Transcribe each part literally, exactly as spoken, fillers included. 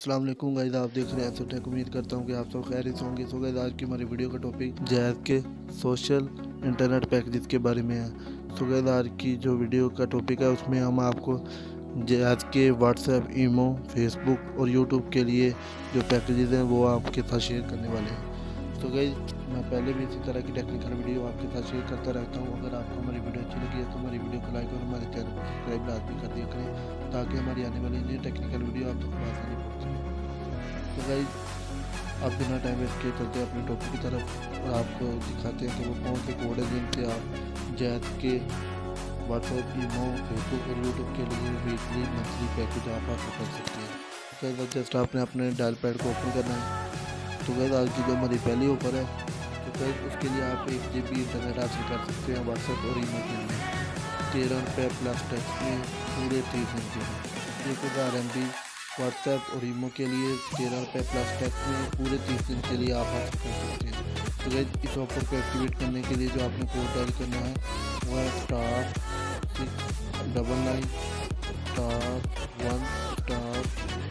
अस्सलाम वालेकुम गाइस, आप देख रहे हैं ऐसे टेक। उम्मीद करता हूँ कि आप सब खैरियत होंगे। सो गाइस, आज की हमारी वीडियो का टॉपिक जैज़ के सोशल इंटरनेट पैकेज के बारे में है। सो गाइस, आज की जो वीडियो का टॉपिक है उसमें हम आपको जैज़ के व्हाट्सएप, ईमो, फेसबुक और यूट्यूब के लिए जो पैकेजेस हैं वो आपके साथ शेयर करने वाले हैं। तो गाइस, मैं पहले भी इसी तरह की टेक्निकल वीडियो आपके साथ शेयर करता रहता हूँ। अगर आपको हमारी वीडियो अच्छी लगी है तो हमारी वीडियो को लाइक और हमारे चैनल को सब्सक्राइब लाजमी कर दिया करें, ताकि हमारी आने वाली नई टेक्निकल वीडियो आप तक पहुँच सके। तो गाइस, आप बिना टाइम वेस्ट किए चलते हैं अपने टॉपिक की तरफ और आपको दिखाते हैं कि वो कौन से कोड है जिनसे आप जैज़ के व्हाट्सएप, ईमो, फेसबुक और यूट्यूब के लिए वीकली मंथली पैकेज आप हासिल कर सकते हैं। तो गाइस, जस्ट आपने अपने डायल पैड को ओपन करना है। तो गाइस, आज की जो हमारी पहली ऑफर है, तो गाइस उसके लिए आप एक जी बी इंटरनेट हासिल कर सकते हैं व्हाट्सएप और ईमो के लिए तेरह रुपये प्लस टैक्स में पूरे तीस दिन के लिए। एक हज़ार एम बी व्हाट्सएप और ईमो के लिए तेरह रुपये प्लस टैक्स में पूरे तीस दिन के लिए आप हासिल कर सकते हैं। तो गाइस, इस ऑफर को एक्टिवेट करने के लिए जो आपने कोड डायल करना है वो है star six double nine star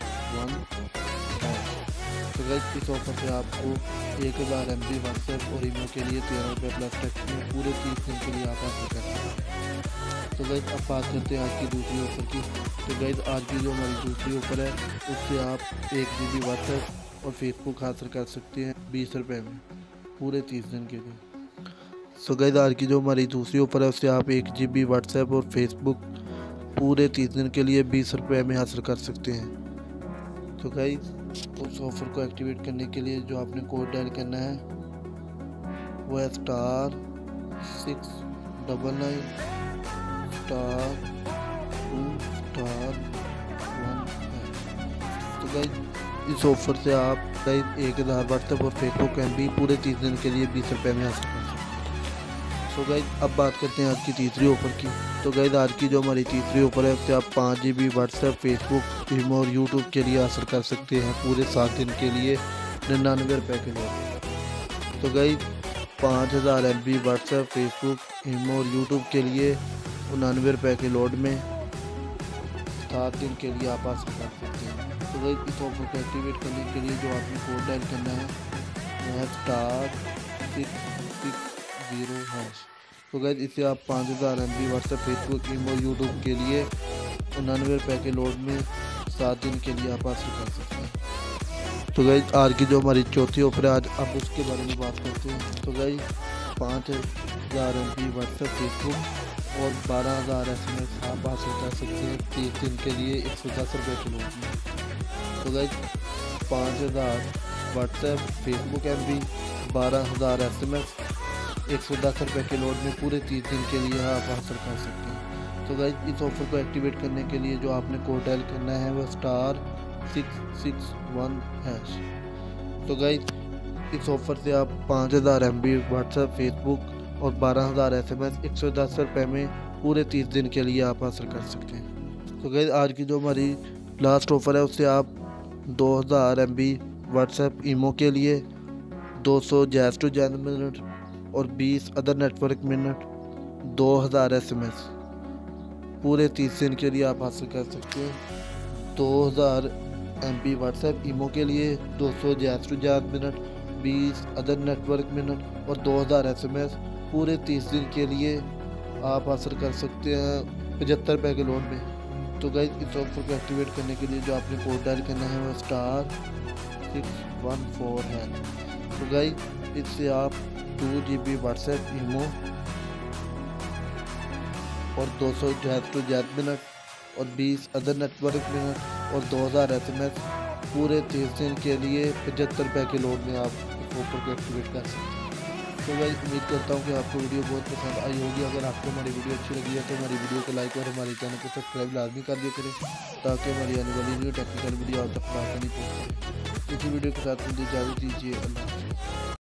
one star one. तो गाइस, इस ऑफर से आपको एक हज़ार एम बी व्हाट्सएप और ईमो के लिए तेरह रुपये प्लस टैक्स में पूरे तीस दिन के लिए आप हासिल कर सकते हैं। तो गाइस, अब बात करते हैं आज की दूसरी ऑफर की। तो गाइस, आज की जो हमारी दूसरी ऑफर है उससे आप एक जी बी व्हाट्सएप और फेसबुक हासिल कर सकते हैं बीस रुपये में पूरे तीस दिन के लिए। सो गाइस, आज की जो हमारी दूसरी ऑफर है उससे आप एक जी बी व्हाट्सएप और फेसबुक पूरे तीस दिन के लिए बीस रुपये में हासिल कर सकते हैं। तो गाइस, उस ऑफ़र को एक्टिवेट करने के लिए जो आपने कोड डायल करना है वह star six double nine star two star one है। तो गाइस, इस ऑफर से आप गाइस एक हज़ार व्हाट्सएप और फेसबुक एम बी पूरे तीस दिन के लिए बीस रुपये में हासिल कर सकते हैं। सो गाइस, अब बात करते हैं आज की तीसरी ऑफर की। तो गाइस, आज की जो हमारी तीसरी ऑफर है उससे आप पाँच G B WhatsApp, Facebook, imo और यूट्यूब के लिए हासिल कर सकते हैं पूरे सात दिन के लिए निन्यानवे रुपये के लिए। तो गाइस, पाँच हज़ार M B WhatsApp, Facebook, imo और यूट्यूब के लिए उनानवे रुपये के लोड में सात दिन के लिए आप हासिल कर सकते हैं। तो गाइस, इस ऑफर को एक्टिवेट करने के लिए जो आपने कोड डायल करना है वह star six six zero hash. तो गाइस, इसे आप पाँच हज़ार M B WhatsApp, Facebook, imo, YouTube के लिए उनानवे रुपये के लोड में सात दिन के लिए आप हासिल कर सकते हैं। तो गाइस, आज की जो हमारी चौथी ऑफर है, आज आप उसके बारे में बात करते हैं। तो गाइस, पाँच हज़ार एम बी व्हाट्सएप, फेसबुक और बारह हज़ार एस एम एस आप हासिल कर सकते हैं तीस दिन के लिए एक सौ दस रुपये किलो में। तो गाइस, पाँच हज़ार व्हाट्सएप, फेसबुक एम बी, बारह हज़ार एस एम एस एक सौ दस रुपये के लोड में पूरे तीस दिन के लिए आप हासिल कर सकते हैं। तो गाइस, इस ऑफर को एक्टिवेट करने के लिए जो आपने कोड डायल करना है वह star six six one hash. तो गाइस, इस ऑफर से आप पाँच हज़ार एम बी व्हाट्सएप, फेसबुक और बारह हज़ार एस एम एस एक सौ दस रुपये में पूरे तीस दिन के लिए आप हासिल कर सकते हैं। तो गाइस, आज की जो हमारी लास्ट ऑफ़र है उससे आप दो हज़ार एम बी व्हाट्सएप, ईमो के लिए दो सौ जैज़ टू जैज़ मिनट और बीस अदर नेटवर्क मिनट दो हज़ार एस एम एस पूरे तीस दिन के लिए आप हासिल कर सकते हैं। दो हज़ार एम बी व्हाट्सएप, ईमो के लिए दो सौ जैज़ टू जैज़ मिनट, बीस अदर नेटवर्क मिनट और दो हज़ार एस एम एस पूरे तीस दिन के लिए आप हासिल कर सकते हैं पचहत्तर रुपये के लोड में। तो गाइस, इस ऑफर को एक्टिवेट करने के लिए जो आपने कोड डायल करना है वो स्टार सिक्स वन फोर है। तो गाइस, इससे आप two G B WhatsApp, imo और दो सौ जैज़ टू जैज़ मिनट और बीस अदर नेटवर्क मिनट और दो हज़ार एस एम एस पूरे तीस दिन के लिए पचहत्तर रुपये के लोड में आप इस ऑफर को एक्टिवेट कर सकते हैं। तो गाइस, उम्मीद करता हूँ कि आपको वीडियो बहुत पसंद आई होगी। अगर आपको हमारी वीडियो अच्छी लगी है तो हमारी वीडियो को लाइक और हमारे चैनल को सब्सक्राइब लाजमी कर दिया करें, ताकि हमारी आने वाली न्यू टेक्निकल वीडियो आप तक पहुँच सके। इसी वीडियो के साथ मुझे इजाज़त दीजिए। अल्लाह।